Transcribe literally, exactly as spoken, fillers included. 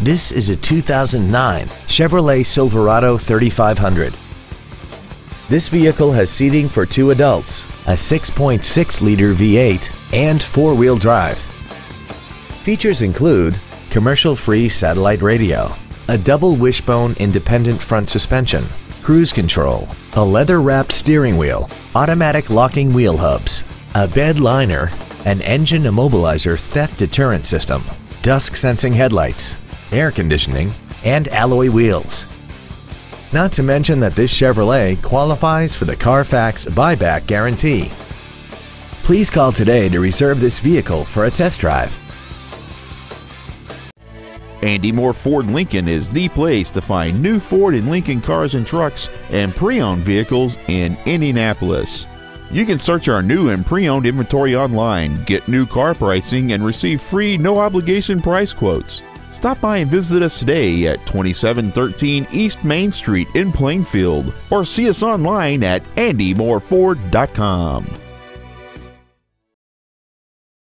This is a two thousand nine Chevrolet Silverado thirty-five hundred. This vehicle has seating for two adults, a six point six liter V eight, and four-wheel drive. Features include commercial-free satellite radio, a double wishbone independent front suspension, cruise control, a leather-wrapped steering wheel, automatic locking wheel hubs, a bed liner, an engine immobilizer theft deterrent system, dusk-sensing headlights, air conditioning, and alloy wheels. Not to mention that this Chevrolet qualifies for the Carfax buyback guarantee. Please call today to reserve this vehicle for a test drive. Andy Mohr Ford Lincoln is the place to find new Ford and Lincoln cars and trucks and pre-owned vehicles in Indianapolis. You can search our new and pre-owned inventory online, get new car pricing, and receive free no-obligation price quotes. Stop by and visit us today at twenty-seven thirteen East Main Street in Plainfield, or see us online at andy mohr ford dot com.